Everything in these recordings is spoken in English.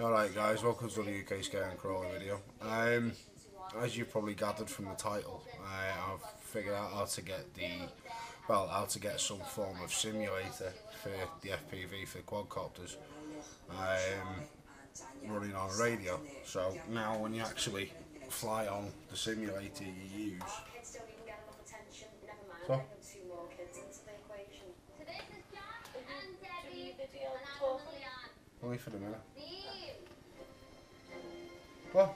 Alright guys, welcome to the UK Sky and Crawler video. As you've probably gathered from the title, I've figured out how to get some form of simulator for the FPV for quadcopters running on a radio. So now when you actually fly on the simulator you use. So, only for the minute. What?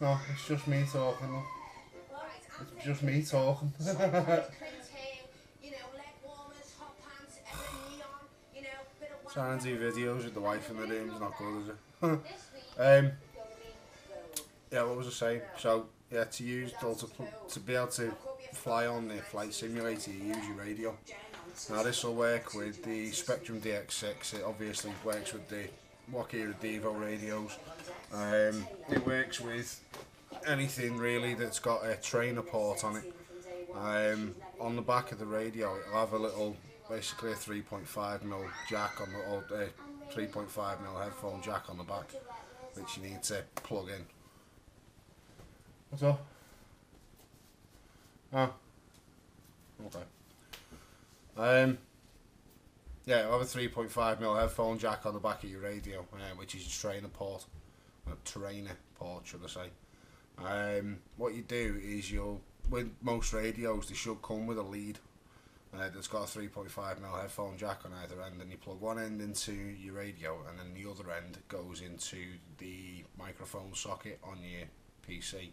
No, it's just me talking. Look. It's just me talking. Trying to do videos with the wife in the room is not good, is it? Yeah, what was I saying? So yeah, to be able to fly on the flight simulator, you use your radio. Now this will work with the Spektrum DX6, it obviously works with the Wakira Devo radios, it works with anything really that's got a trainer port on it. On the back of the radio it'll have a little, basically a 3.5mm jack on the, or 3.5mm headphone jack on the back, which you need to plug in. What's up? Oh, okay. Yeah, I have a 3.5mm headphone jack on the back of your radio, which is a trainer port, should I say. What you do is with most radios they should come with a lead that's got a 3.5mm headphone jack on either end, and you plug one end into your radio and then the other end goes into the microphone socket on your PC.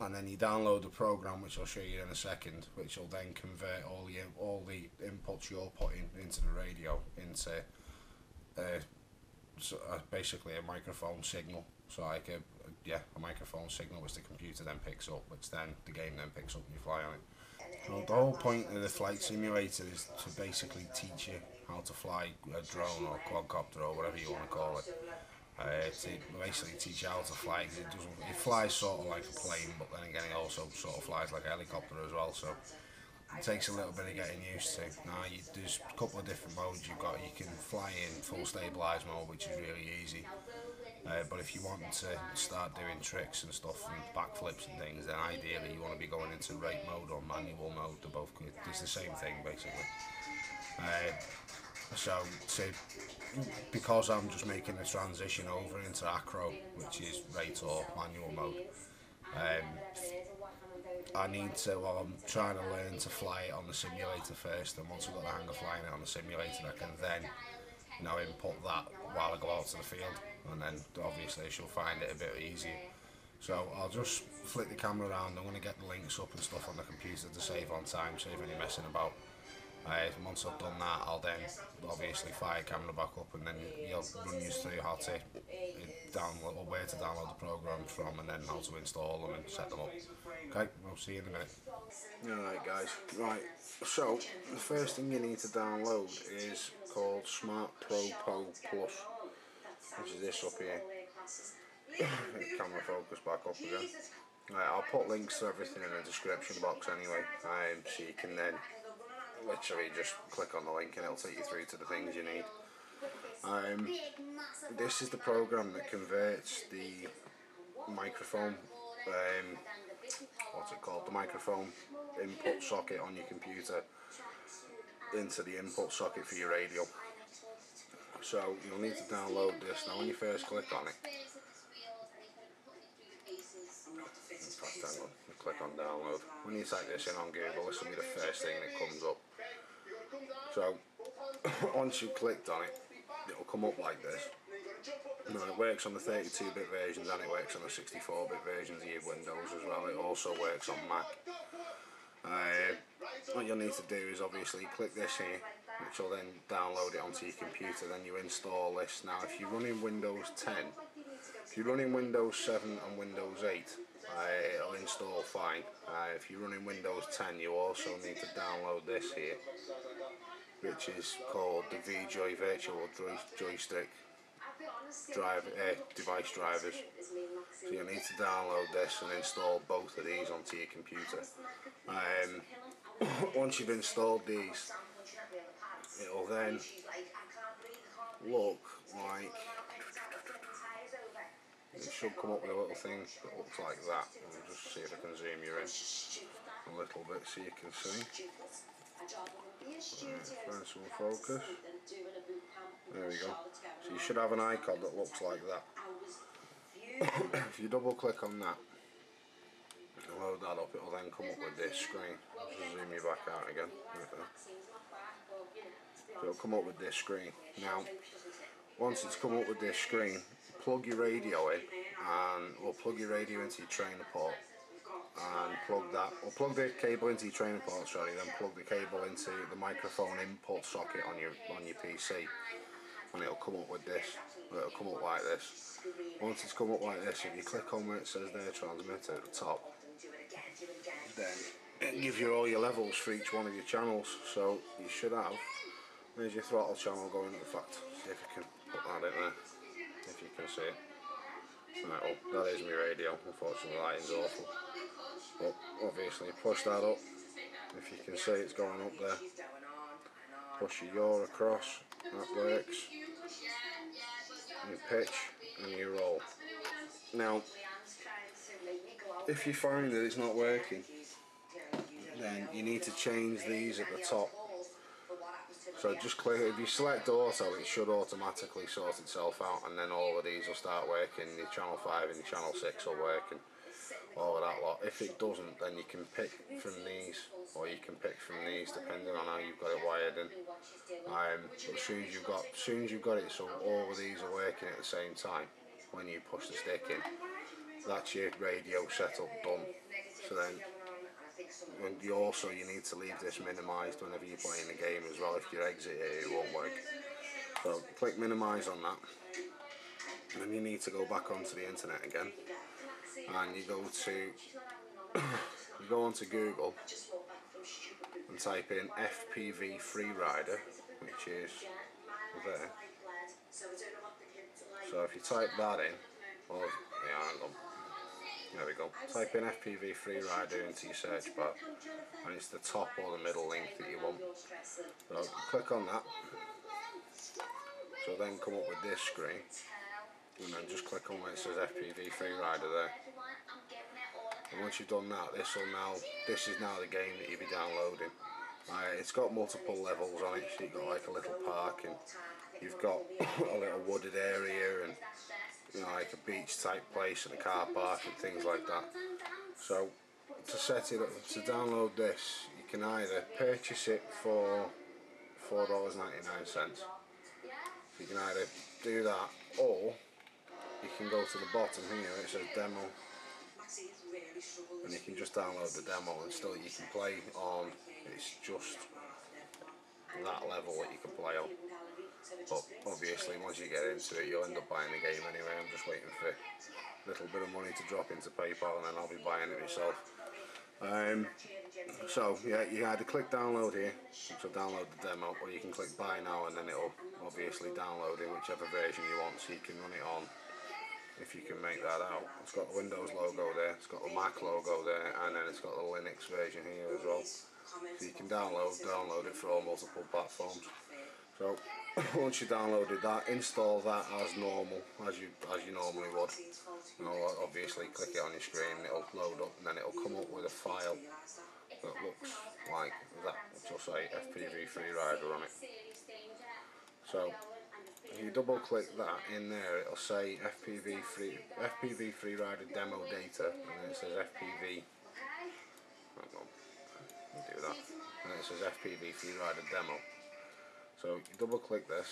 And then you download the program, which I'll show you in a second, which will then convert all the inputs you're putting into the radio into basically a microphone signal. So like a microphone signal which the computer then picks up, which then the game then picks up and you fly on it. Well, the whole point of the flight simulator is to basically teach you how to fly a drone or a quadcopter or whatever you want to call it. To basically teach you how to fly. It flies sort of like a plane, but then again it also sort of flies like a helicopter as well, so it takes a little bit of getting used to. Now there's a couple of different modes you've got. You can fly in full stabilised mode, which is really easy, but if you want to start doing tricks and stuff and backflips and things, then ideally you want to be going into rake mode or manual mode. They're both good. It's the same thing basically. Because I'm just making a transition over into acro, which is rate or manual mode, I'm trying to learn to fly it on the simulator first, and once I've got the hang of flying it on the simulator I can then input that while I go out to the field, and then obviously she'll find it a bit easier. So I'll just flick the camera around. I'm going to get the links up and stuff on the computer to save on time, save any messing about. Once I've done that, I'll then obviously fire camera back up, and then you'll run you through how to download, or where to download the programs from, and then how to install them and set them up. Okay, I'll see you in a minute. Alright guys, right, so the first thing you need to download is called SmartPropoPlus, which is this up here. Camera focus back up again. Right, I'll put links to everything in the description box anyway, so you can then literally just click on the link and it'll take you through to the things you need. This is the program that converts the microphone, the microphone input socket on your computer into the input socket for your radio. So you'll need to download this. Now when you first click on it, click on download. When you type this in on Google, this will be the first thing that comes up. So once you've clicked on it, it'll come up like this. Now it works on the 32-bit versions and it works on the 64-bit versions of your Windows as well. It also works on Mac. What you'll need to do is obviously click this here, which will then download it onto your computer. Then you install this. Now if you're running Windows 10, if you're running Windows 7 and Windows 8, it'll install fine. If you're running Windows 10, you also need to download this here, which is called the VJoy Virtual Joystick Device Drivers. So you'll need to download this and install both of these onto your computer. Once you've installed these, it'll then look like, it should come up with a little thing that looks like that. We'll just see if I can zoom you in a little bit so you can see. Pencil focus. There we go. So you should have an icon that looks like that. If you double click on that, load that up, it'll then come up with this screen. I'll just zoom you back out again. So it'll come up with this screen. Now, once it's come up with this screen, plug your radio in, or plug your radio into your trainer port, and plug that, or plug the cable into your trainer port, sorry, then plug the cable into the microphone input socket on your PC, and it'll come up with this. It'll come up like this. Once it's come up like this, if you click on where it says there, transmitter at the top, then it'll give you all your levels for each one of your channels. So you should have, there's your throttle channel going at the fact. See if you can put that in there, if you can see it. Right, oh, that is my radio. Unfortunately, the lighting's awful. But obviously, push that up. If you can see it's going up there, push your across. That works. You pitch and you roll. Now, if you find that it's not working, then you need to change these at the top. So just click, if you select auto, it should automatically sort itself out, and then all of these will start working. Your channel 5 and your channel 6 will work, and all of that lot. If it doesn't, then you can pick from these, or you can pick from these, depending on how you've got it wired in. But as soon as you've got it, so all of these are working at the same time when you push the stick in. That's your radio setup done. So then, and you also, you need to leave this minimised whenever you're playing the game as well. If you exit it, it won't work. So click minimise on that, and then you need to go back onto the internet again, and you go to you go onto Google and type in FPV Freerider, which is there. So if you type that in, well, yeah, hang on. There we go. Type in FPV Freerider into your search bar, and it's the top or the middle link that you want. So click on that. So then come up with this screen, and then just click on where it says FPV Freerider there. And once you've done that, this is now the game that you'll be downloading. It's got multiple levels on it. So you've got like a little park, and you've got a little wooded area, and you know, like a beach type place and a car park and things like that. So to set it up, to download this, you can either purchase it for $4.99. You can either do that, or you can go to the bottom here where it says demo, and you can just download the demo, and still you can play on. It's just that level that you can play on. But obviously, once you get into it, you'll end up buying the game anyway. I'm just waiting for a little bit of money to drop into PayPal, and then I'll be buying it myself. So yeah, you either click download here to download the demo, or you can click buy now, and then it'll obviously download in whichever version you want, so you can run it on, if you can make that out. It's got the Windows logo there, it's got the Mac logo there, and then it's got the Linux version here as well. So you can download it for all multiple platforms. So once you downloaded that, install that as normal, as you normally would. You know, obviously click it on your screen, it'll load up, and then it'll come up with a file that looks like that, which will say FPV Freerider on it. So if you double click that in there, it'll say FPV Freerider demo data, and then it says FPV. Hang on, I'll do that. And then it says FPV Freerider demo. So you double click this,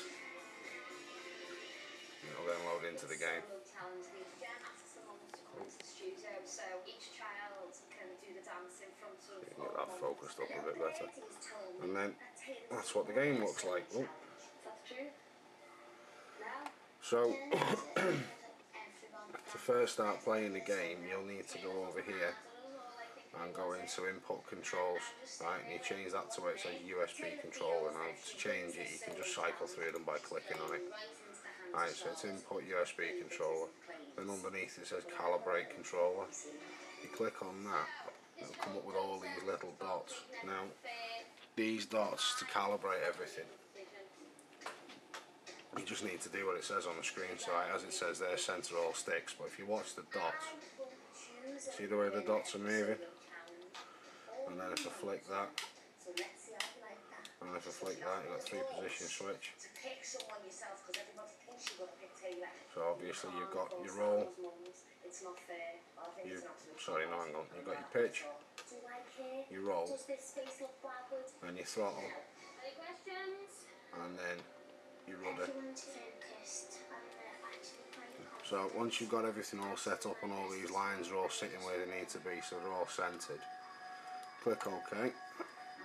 and it'll then load into the game. So each child can do the dance in front of, you can get that focused up a bit better. And then that's what the game looks like. Oh. So to first start playing the game, you'll need to go over here and go into input controls, right, and you change that to where it says USB controller. And to change it, you can just cycle through them by clicking on it. Right, so it's input USB controller, then underneath it says calibrate controller. You click on that, it'll come up with all these little dots. Now, these dots to calibrate everything. you just need to do what it says on the screen. So as it says there, centre all sticks, but if you watch the dots, see the way the dots are moving? And then if I flick that, and if I flick that, you've got three position switch. So obviously you've got your roll, you've got your pitch, your roll, and your throttle, and then your rudder. So once you've got everything all set up and all these lines are all sitting where they need to be, so they're all centred, click OK.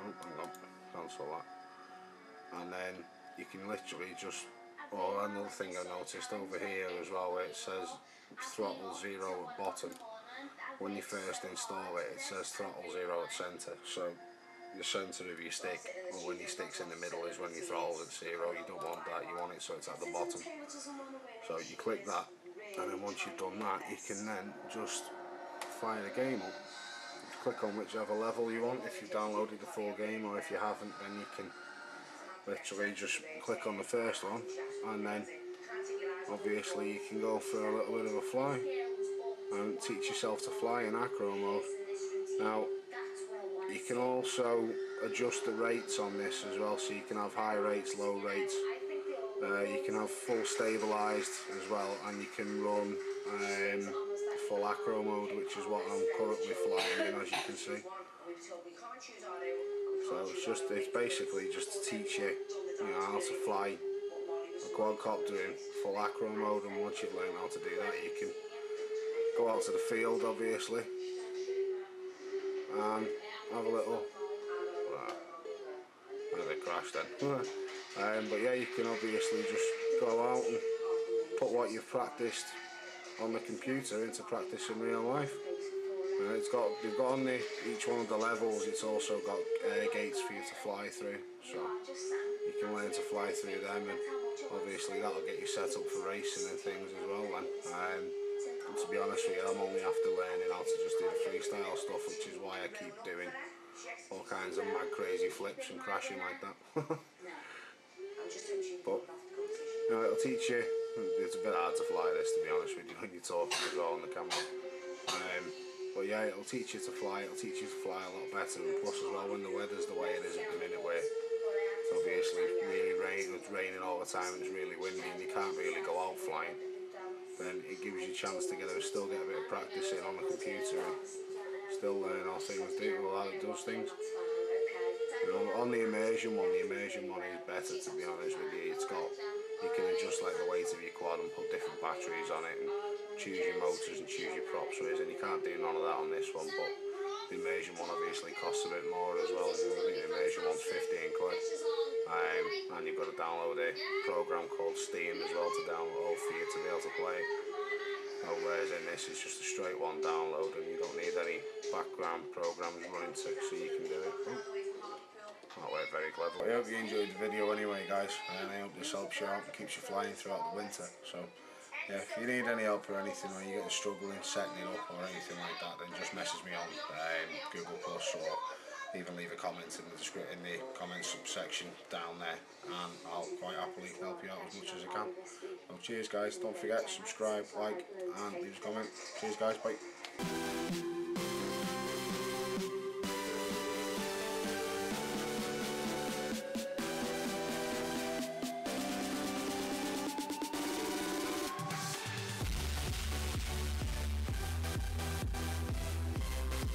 Oh, hang on, cancel that. And then you can literally just, oh, another thing I noticed over here as well, where it says throttle 0 at bottom, when you first install it, it says throttle 0 at centre, so the centre of your stick, or when your stick's in the middle, is when your throttle's at 0. You don't want that, you want it so it's at the bottom. So you click that, and then once you've done that, you can then just fire the game up. Click on whichever level you want, if you've downloaded the full game, or if you haven't, then you can literally just click on the first one, and then obviously you can go for a little bit of a fly and teach yourself to fly in acro mode. Now you can also adjust the rates on this as well, so you can have high rates, low rates, you can have full stabilised as well, and you can run full acro mode, which is what I'm currently flying in, as you can see. So it's basically just to teach you, how to fly a quadcopter in full acro mode, and once you've learned how to do that, you can go out to the field obviously and have a little crash then. But yeah, you can obviously just go out and put what you've practiced on the computer into practice in real life. They've got on each one of the levels, it's also got gates for you to fly through, so you can learn to fly through them, and obviously that'll get you set up for racing and things as well then. And to be honest with you, I'm only after learning how to just do the freestyle stuff, which is why I keep doing all kinds of mad crazy flips and crashing like that. But it'll teach you. It's a bit hard to fly this, to be honest with you, when you're talking as well on the camera. But yeah, it'll teach you to fly. It'll teach you to fly a lot better, and plus as well, when the weather's the way it is at the minute, where it's obviously really raining all the time, and it's really windy, and you can't really go out flying, then it gives you a chance to still get a bit of practice in on the computer and still learn how things do, or how it does things. On the immersion one is better, to be honest with you. It's got, you can adjust like the weight of your quad and put different batteries on it and choose your motors and choose your props, and you can't do none of that on this one. But the immersion one obviously costs a bit more as well. I think the immersion one's 15 quid, and you've got to download a program called Steam as well to download for you to be able to play it. Whereas in this, it's just a straight one download, and you don't need any background programs running to, so you can do it. That worked very cleverly. I hope you enjoyed the video anyway, guys, and I hope this helps you out and keeps you flying throughout the winter. So yeah, if you need any help or anything, or you're struggling setting it up or anything like that, then just message me on Google+, or even leave a comment in the comments section down there, and I'll quite happily help you out as much as I can. So cheers guys, don't forget, subscribe, like, and leave a comment. Cheers guys, bye.